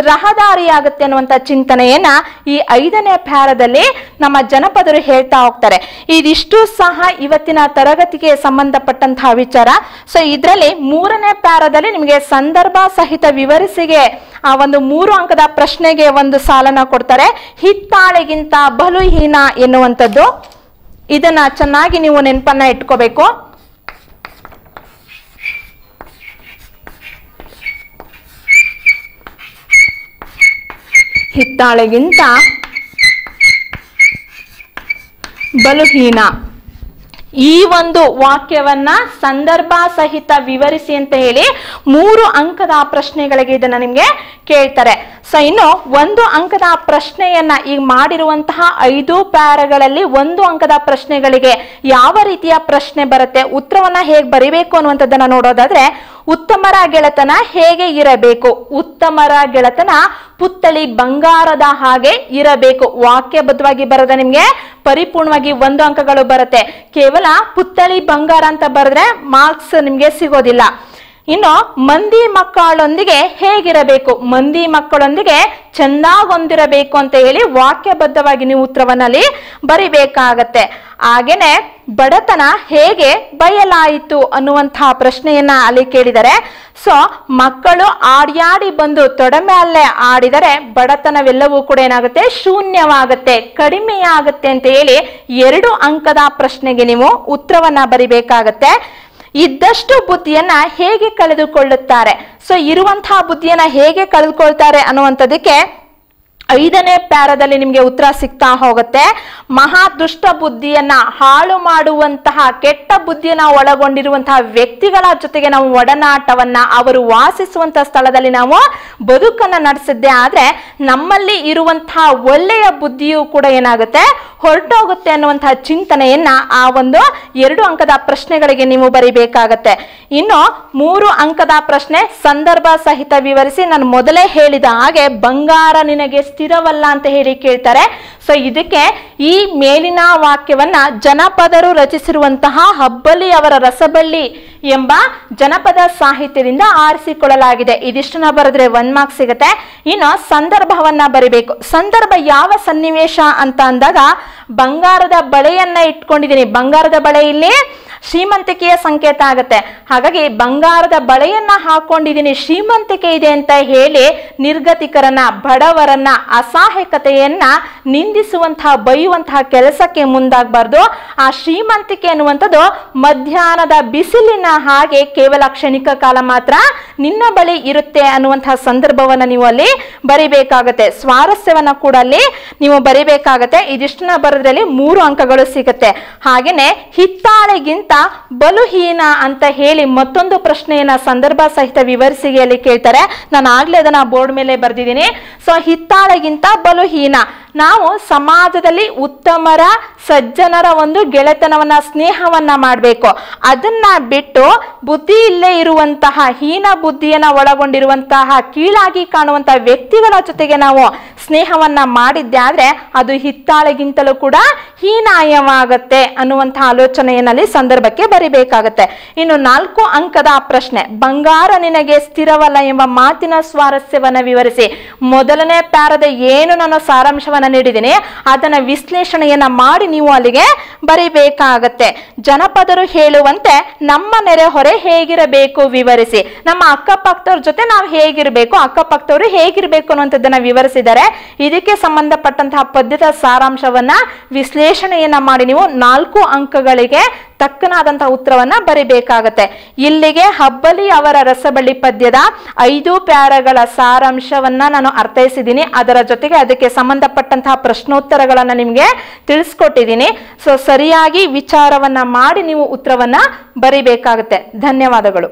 ರಹದಾರಿಯಾಗುತ್ತೆ ಅನ್ನುವಂತ ಚಿಂತನೆಯನ್ನ ಈ 5ನೇ ಪ್ಯಾರದಲ್ಲಿ ನಮ್ಮ ಜನಪದರು ಹೇಳ್ತಾ ಹೋಗ್ತಾರೆ. ಇದಿಷ್ಟು ಸಹ ಇವತ್ತಿನ ತರಗತಿಗೆ ಸಂಬಂಧಪಟ್ಟಂತಹ ವಿಚಾರ. ಸೊ ಇದರಲ್ಲಿ 3ನೇ ಪ್ಯಾರದಲ್ಲಿ ನಿಮಗೆ ಸಂದರ್ಭ ಸಹಿತ ವಿವರಿಸಿಗೆ ಆ ಒಂದು 3 ಅಂಕದ ಪ್ರಶ್ನೆಗೆ ಒಂದು ಸಾಲನ್ನ ಕೊಡ್ತಾರೆ. ಹಿತ್ತಾಳೆಗಿಂತ ಬಲು ಹೀನ ಎನ್ನುವಂಥದ್ದು, ಇದನ್ನ ಚೆನ್ನಾಗಿ ನೀವು ನೆನಪನ್ನ ಇಟ್ಕೋಬೇಕು. ಹಿತ್ತಾಳೆಗಿಂತ ಬಲುಹೀನ ಈ ಒಂದು ವಾಕ್ಯವನ್ನ ಸಂದರ್ಭ ಸಹಿತ ವಿವರಿಸಿ ಅಂತ ಹೇಳಿ 3 ಅಂಕದ ಪ್ರಶ್ನೆಗಳಿಗೆ ಇದನ್ನ ನಿಮ್ಗೆ ಕೇಳ್ತಾರೆ. ಸೊ ಇನ್ನು 1 ಅಂಕದ ಪ್ರಶ್ನೆಯನ್ನ ಈಗ ಮಾಡಿರುವಂತಹ 5 ಪ್ಯಾರಗಳಲ್ಲಿ 1 ಅಂಕದ ಪ್ರಶ್ನೆಗಳಿಗೆ ಯಾವ ರೀತಿಯ ಪ್ರಶ್ನೆ ಬರುತ್ತೆ, ಉತ್ತರವನ್ನ ಹೇಗೆ ಬರಿಬೇಕು ಅನ್ನುವಂಥದ್ದನ್ನ ನೋಡೋದಾದ್ರೆ, ಉತ್ತಮರ ಗೆಳೆತನ ಹೇಗೆ ಇರಬೇಕು? ಉತ್ತಮರ ಗೆಳೆತನ ಪುತ್ಥಳಿ ಬಂಗಾರದ ಹಾಗೆ ಇರಬೇಕು. ವಾಕ್ಯಬದ್ಧವಾಗಿ ಬರೆದ ನಿಮ್ಗೆ ಪರಿಪೂರ್ಣವಾಗಿ 1 ಅಂಕಗಳು ಬರುತ್ತೆ. ಕೇವಲ ಪುತ್ಥಳಿ ಬಂಗಾರ ಅಂತ ಬರೆದ್ರೆ ಮಾರ್ಕ್ಸ್ ನಿಮ್ಗೆ ಸಿಗೋದಿಲ್ಲ. ಇನ್ನು ಮಂದಿ ಮಕ್ಕಳೊಂದಿಗೆ ಹೇಗಿರಬೇಕು? ಮಂದಿ ಮಕ್ಕಳೊಂದಿಗೆ ಚೆನ್ನಾಗೊಂದಿರಬೇಕು ಅಂತ ಹೇಳಿ ವಾಕ್ಯಬದ್ಧವಾಗಿ ನೀವು ಉತ್ತರವನ್ನಲ್ಲಿ ಬರಿಬೇಕಾಗತ್ತೆ. ಹಾಗೇನೆ ಬಡತನ ಹೇಗೆ ಬಯಲಾಯಿತು ಅನ್ನುವಂತಹ ಪ್ರಶ್ನೆಯನ್ನ ಅಲ್ಲಿ ಕೇಳಿದರೆ, ಸೊ ಮಕ್ಕಳು ಆಡ್ಯಾಡಿ ಬಂದು ತೊಡಮೇಲೆ ಆಡಿದರೆ ಬಡತನವೆಲ್ಲವೂ ಕೂಡ ಏನಾಗುತ್ತೆ, ಶೂನ್ಯವಾಗುತ್ತೆ, ಕಡಿಮೆಯಾಗುತ್ತೆ ಅಂತ ಹೇಳಿ 2 ಅಂಕದ ಪ್ರಶ್ನೆಗೆ ನೀವು ಉತ್ತರವನ್ನ ಬರಿಬೇಕಾಗತ್ತೆ. ಇದ್ದಷ್ಟು ಬುದ್ಧಿಯನ್ನ ಹೇಗೆ ಕಳೆದುಕೊಳ್ಳುತ್ತಾರೆ? ಸೊ ಇರುವಂತಹ ಬುದ್ಧಿಯನ್ನ ಹೇಗೆ ಕಳೆದುಕೊಳ್ತಾರೆ ಅನ್ನುವಂಥದಕ್ಕೆ 5ನೇ ಪ್ಯಾರದಲ್ಲಿ ನಿಮ್ಗೆ ಉತ್ತರ ಸಿಗ್ತಾ ಹೋಗುತ್ತೆ. ಮಹಾ ದುಷ್ಟ ಬುದ್ಧಿಯನ್ನ ಹಾಳು ಮಾಡುವಂತಹ ಕೆಟ್ಟ ಬುದ್ಧಿಯನ್ನ ಒಳಗೊಂಡಿರುವಂತಹ ವ್ಯಕ್ತಿಗಳ ಜೊತೆಗೆ ನಾವು ಒಡನಾಟವನ್ನ, ಅವರು ವಾಸಿಸುವಂತಹ ಸ್ಥಳದಲ್ಲಿ ನಾವು ಬದುಕನ್ನ ನಡೆಸಿದ್ದೆ ಆದ್ರೆ ನಮ್ಮಲ್ಲಿ ಇರುವಂತಹ ಒಳ್ಳೆಯ ಬುದ್ಧಿಯು ಕೂಡ ಏನಾಗುತ್ತೆ, ಹೊರಟೋಗುತ್ತೆ ಅನ್ನುವಂತಹ ಚಿಂತನೆಯನ್ನ ಆ ಒಂದು 2 ಅಂಕದ ಪ್ರಶ್ನೆಗಳಿಗೆ ನೀವು ಬರಿಬೇಕಾಗತ್ತೆ. ಇನ್ನು 3 ಅಂಕದ ಪ್ರಶ್ನೆ ಸಂದರ್ಭ ಸಹಿತ ವಿವರಿಸಿ, ನಾನು ಮೊದಲೇ ಹೇಳಿದ ಹಾಗೆ ಬಂಗಾರ ನಿನಗೆ ಸ್ಥಿರವಲ್ಲ ಅಂತ ಹೇಳಿ ಕೇಳ್ತಾರೆ. ಸೊ ಇದಕ್ಕೆ ಈ ಮೇಲಿನ ವಾಕ್ಯವನ್ನ ಜನಪದರು ರಚಿಸಿರುವಂತಹ ಹಬ್ಬಲಿ ಅವರ ರಸಬಳ್ಳಿ ಎಂಬ ಜನಪದ ಸಾಹಿತ್ಯದಿಂದ ಆರಿಸಿಕೊಳ್ಳಲಾಗಿದೆ. ಇದಿಷ್ಟನ್ನ ಬರೆದ್ರೆ 1 ಮಾರ್ಕ್ ಸಿಗುತ್ತೆ. ಇನ್ನು ಸಂದರ್ಭವನ್ನ ಬರಿಬೇಕು. ಸಂದರ್ಭ ಯಾವ ಸನ್ನಿವೇಶ ಅಂತ ಅಂದಾಗ, ಬಂಗಾರದ ಬಳೆಯನ್ನ ಇಟ್ಕೊಂಡಿದ್ದೀನಿ, ಬಂಗಾರದ ಬಳೆ ಇಲ್ಲಿ ಶ್ರೀಮಂತಿಕೆಯ ಸಂಕೇತ ಆಗುತ್ತೆ. ಹಾಗಾಗಿ ಬಂಗಾರದ ಬಳೆಯನ್ನ ಹಾಕೊಂಡಿದ್ದೀನಿ, ಶ್ರೀಮಂತಿಕೆ ಇದೆ ಅಂತ ಹೇಳಿ ನಿರ್ಗತಿಕರನ್ನ, ಬಡವರನ್ನ, ಅಸಹಾಯಕತೆಯನ್ನ ನಿಂದಿಸುವಂತಹ ಬೈಯುವಂತಹ ಕೆಲಸಕ್ಕೆ ಮುಂದಾಗಬಾರ್ದು. ಆ ಶ್ರೀಮಂತಿಕೆ ಅನ್ನುವಂಥದ್ದು ಮಧ್ಯಾಹ್ನದ ಬಿಸಿಲಿನ ಹಾಗೆ ಕೇವಲ ಕ್ಷಣಿಕ ಕಾಲ ಮಾತ್ರ ನಿನ್ನ ಬಳಿ ಇರುತ್ತೆ ಅನ್ನುವಂತಹ ಸಂದರ್ಭವನ್ನ ನೀವು ಅಲ್ಲಿ ಬರಿಬೇಕಾಗತ್ತೆ. ಸ್ವಾರಸ್ಯವನ್ನ ಕೂಡ ಅಲ್ಲಿ ನೀವು ಬರಿಬೇಕಾಗತ್ತೆ. ಇದಿಷ್ಟನ್ನ ಬರೋದ್ರಲ್ಲಿ 3 ಅಂಕಗಳು ಸಿಗುತ್ತೆ. ಹಾಗೇನೆ ಹಿತ್ತಾಳೆಗಿಂತ ಬಲುಹೀನ ಅಂತ ಹೇಳಿ ಮತ್ತೊಂದು ಪ್ರಶ್ನೆಯನ್ನ ಸಂದರ್ಭ ಸಹಿತ ವಿವರಿಸಿಗೆಯಲ್ಲಿ ಕೇಳ್ತಾರೆ. ನಾನು ಆಗ್ಲೇ ಅದನ್ನ ಬೋರ್ಡ್ ಮೇಲೆ ಬರೆದಿದ್ದೀನಿ. ಸೊ ಹಿತ್ತಾಳೆಗಿಂತ ಬಲುಹೀನ, ನಾವು ಸಮಾಜದಲ್ಲಿ ಉತ್ತಮರ ಸಜ್ಜನರ ಒಂದು ಗೆಳೆತನವನ್ನ, ಸ್ನೇಹವನ್ನ ಮಾಡಬೇಕು. ಅದನ್ನ ಬಿಟ್ಟು ಬುದ್ಧಿ ಇಲ್ಲೇ ಇರುವಂತಹ, ಹೀನ ಬುದ್ಧಿಯನ್ನ ಒಳಗೊಂಡಿರುವಂತಹ, ಕೀಳಾಗಿ ಕಾಣುವಂತಹ ವ್ಯಕ್ತಿಗಳ ಜೊತೆಗೆ ನಾವು ಸ್ನೇಹವನ್ನ ಮಾಡಿದ್ದೆ ಆದ್ರೆ ಅದು ಹಿತ್ತಾಳೆಗಿಂತಲೂ ಕೂಡ ಹೀನಾಯವಾಗತ್ತೆ ಅನ್ನುವಂತಹ ಆಲೋಚನೆಯಲ್ಲಿ ಸಂದರ್ಭಕ್ಕೆ ಬರಿಬೇಕಾಗತ್ತೆ. ಇನ್ನು 4 ಅಂಕದ ಪ್ರಶ್ನೆ ಬಂಗಾರ ನಿನಗೆ ಸ್ಥಿರವಲ್ಲ ಎಂಬ ಮಾತಿನ ಸ್ವಾರಸ್ಯವನ್ನ ವಿವರಿಸಿ. ಮೊದಲನೇ ಪ್ಯಾರದ ಏನು ನಾನು ಸಾರಾಂಶವನ್ನ ನೀಡಿದ್ದೀನಿ, ಅದನ್ನ ವಿಶ್ಲೇಷಣೆಯನ್ನ ಮಾಡಿ ನೀವು ಅಲ್ಲಿಗೆ ಬರಿಬೇಕಾಗತ್ತೆ. ಜನಪದರು ಹೇಳುವಂತೆ ನಮ್ಮ ನೆರೆಹೊರೆ ಹೇಗಿರಬೇಕು ವಿವರಿಸಿ. ನಮ್ಮ ಅಕ್ಕಪಕ್ಕದವ್ರ ಜೊತೆ ನಾವು ಹೇಗಿರಬೇಕು, ಅಕ್ಕಪಕ್ಕದವರು ಹೇಗಿರಬೇಕು ಅನ್ನುವಂಥದ್ದನ್ನ ವಿವರಿಸಿದರೆ ಇದಕ್ಕೆ ಸಂಬಂಧಪಟ್ಟಂತಹ ಪದ್ಯದ ಸಾರಾಂಶವನ್ನ ವಿಶ್ಲೇಷಣೆಯನ್ನ ಮಾಡಿ ನೀವು 4 ಅಂಕಗಳಿಗೆ ತಕ್ಕನಾದಂತಹ ಉತ್ತರವನ್ನ ಬರಿಬೇಕಾಗತ್ತೆ. ಇಲ್ಲಿಗೆ ಹಬ್ಬಲಿ ಅವರ ರಸಬಳ್ಳಿ ಪದ್ಯದ 5 ಪ್ಯಾರಗಳ ಸಾರಾಂಶವನ್ನ ನಾನು ಅರ್ಥೈಸಿದ್ದೀನಿ. ಅದರ ಜೊತೆಗೆ ಅದಕ್ಕೆ ಸಂಬಂಧಪಟ್ಟಂತಹ ಪ್ರಶ್ನೋತ್ತರಗಳನ್ನ ನಿಮ್ಗೆ ತಿಳಿಸ್ಕೊಟ್ಟಿದ್ದೀನಿ. ಸೊ ಸರಿಯಾಗಿ ವಿಚಾರವನ್ನ ಮಾಡಿ ನೀವು ಉತ್ತರವನ್ನ ಬರಿಬೇಕಾಗತ್ತೆ. ಧನ್ಯವಾದಗಳು.